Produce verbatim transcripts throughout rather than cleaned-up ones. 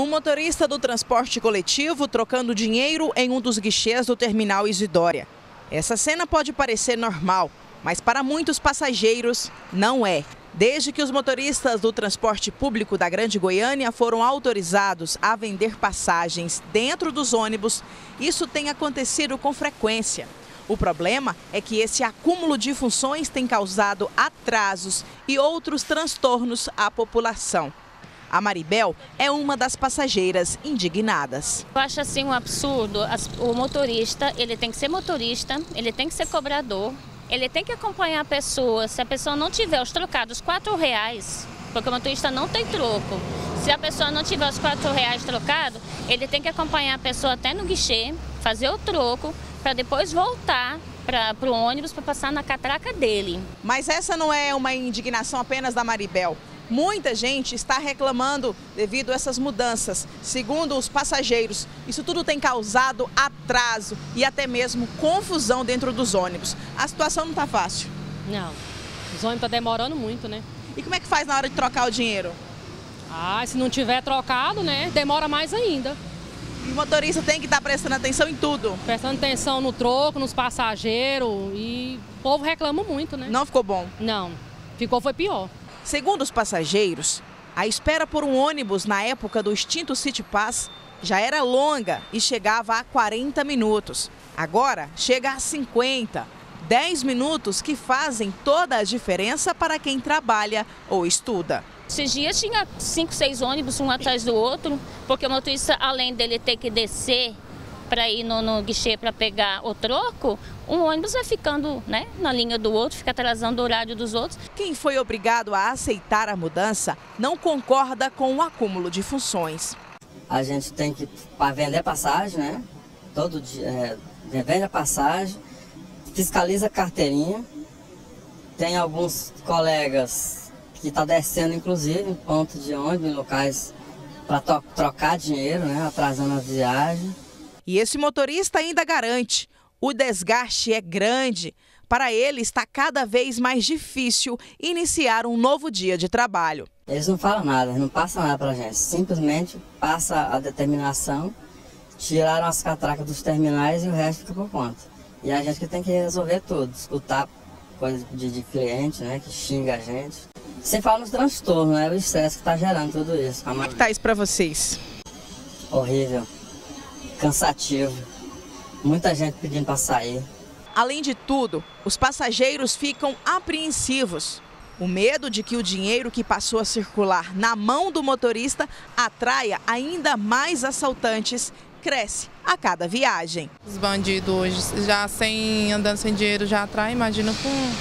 Um motorista do transporte coletivo trocando dinheiro em um dos guichês do terminal Isidória. Essa cena pode parecer normal, mas para muitos passageiros não é. Desde que os motoristas do transporte público da Grande Goiânia foram autorizados a vender passagens dentro dos ônibus, isso tem acontecido com frequência. O problema é que esse acúmulo de funções tem causado atrasos e outros transtornos à população. A Maribel é uma das passageiras indignadas. Eu acho assim um absurdo. O motorista, ele tem que ser motorista, ele tem que ser cobrador, ele tem que acompanhar a pessoa. Se a pessoa não tiver os trocados, os quatro reais, porque o motorista não tem troco. Se a pessoa não tiver os quatro reais trocados, ele tem que acompanhar a pessoa até no guichê, fazer o troco, para depois voltar para o ônibus para passar na catraca dele. Mas essa não é uma indignação apenas da Maribel. Muita gente está reclamando devido a essas mudanças. Segundo os passageiros, isso tudo tem causado atraso e até mesmo confusão dentro dos ônibus. A situação não está fácil. Não, os ônibus estão demorando muito, né? E como é que faz na hora de trocar o dinheiro? Ah, se não tiver trocado, né, demora mais ainda. E o motorista tem que estar prestando atenção em tudo. Prestando atenção no troco, nos passageiros, e o povo reclama muito, né? Não ficou bom? Não, ficou foi pior. Segundo os passageiros, a espera por um ônibus na época do extinto City Pass já era longa e chegava a quarenta minutos. Agora chega a cinquenta, dez minutos que fazem toda a diferença para quem trabalha ou estuda. Esses dias tinha cinco, seis ônibus um atrás do outro, porque o motorista, além dele ter que descer para ir no, no guichê para pegar o troco, um ônibus vai ficando, né, na linha do outro, fica atrasando o horário dos outros. Quem foi obrigado a aceitar a mudança não concorda com o acúmulo de funções. A gente tem que vender passagem, né? Todo dia é, vende a passagem, fiscaliza a carteirinha. Tem alguns colegas que estão tá descendo, inclusive, em ponto de ônibus, em locais para trocar dinheiro, né? Atrasando a viagem. E esse motorista ainda garante, o desgaste é grande. Para ele está cada vez mais difícil iniciar um novo dia de trabalho. Eles não falam nada, não passam nada para a gente. Simplesmente passa a determinação, tiraram as catracas dos terminais e o resto fica por conta. E a gente que tem que resolver tudo, escutar coisas de, de cliente, né, que xinga a gente. Sem falar nos transtornos, né, o estresse que está gerando tudo isso. Como é que está isso para vocês? Horrível. Cansativo, muita gente pedindo para sair. Além de tudo, os passageiros ficam apreensivos. O medo de que o dinheiro que passou a circular na mão do motorista atraia ainda mais assaltantes cresce a cada viagem. Os bandidos hoje, já sem, andando sem dinheiro, já atrai, imagina com,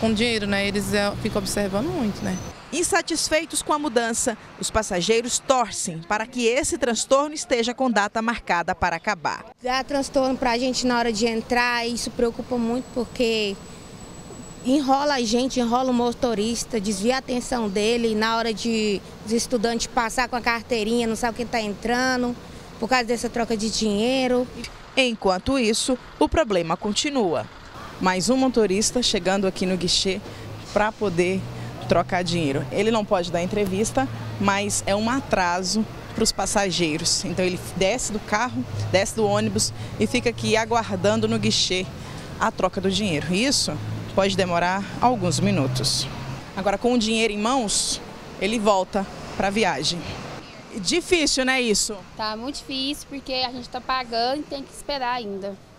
com dinheiro, né? Eles é, ficam observando muito, né? Insatisfeitos com a mudança, os passageiros torcem para que esse transtorno esteja com data marcada para acabar. Dá transtorno para a gente na hora de entrar, isso preocupa muito porque enrola a gente, enrola o motorista, desvia a atenção dele, na hora de os estudantes passar com a carteirinha, não sabe quem está entrando, por causa dessa troca de dinheiro. Enquanto isso, o problema continua. Mais um motorista chegando aqui no guichê para poder trocar dinheiro. Ele não pode dar entrevista, mas é um atraso para os passageiros. Então ele desce do carro, desce do ônibus e fica aqui aguardando no guichê a troca do dinheiro. Isso pode demorar alguns minutos. Agora, com o dinheiro em mãos, ele volta para a viagem. Difícil, né, isso? Tá muito difícil, porque a gente está pagando e tem que esperar ainda.